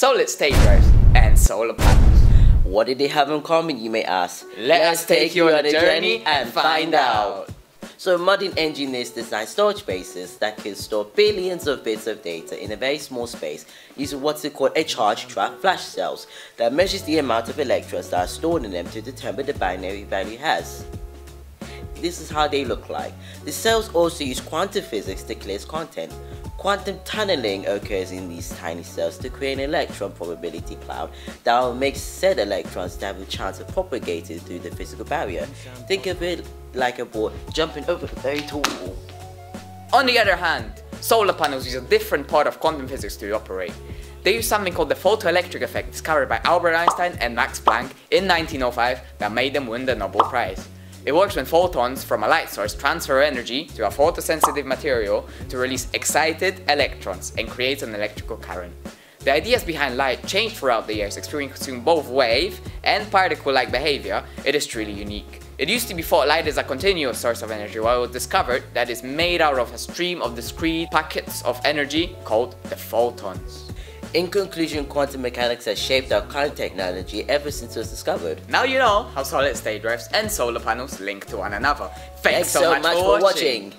Let's take rays and solar panels. What did they have in common, you may ask? Let's take you on a journey and find out. So modern engineers design storage spaces that can store billions of bits of data in a very small space using what's called a charge trap flash cells that measures the amount of electrons that are stored in them to determine the binary value it has. This is how they look like. The cells also use quantum physics to clear content. Quantum tunneling occurs in these tiny cells to create an electron probability cloud that will make said electrons to have a chance of propagating through the physical barrier. Think of it like a ball jumping over a very tall wall. On the other hand, solar panels use a different part of quantum physics to operate. They use something called the photoelectric effect, discovered by Albert Einstein and Max Planck in 1905, that made them win the Nobel Prize. It works when photons from a light source transfer energy to a photosensitive material to release excited electrons and creates an electrical current. The ideas behind light changed throughout the years, experiencing both wave and particle-like behavior. It is truly unique. It used to be thought light is a continuous source of energy, while it was discovered that it's made out of a stream of discrete packets of energy called the photons. In conclusion, quantum mechanics has shaped our current technology ever since it was discovered. Now you know how solid state drives and solar panels link to one another. Thanks so much for watching!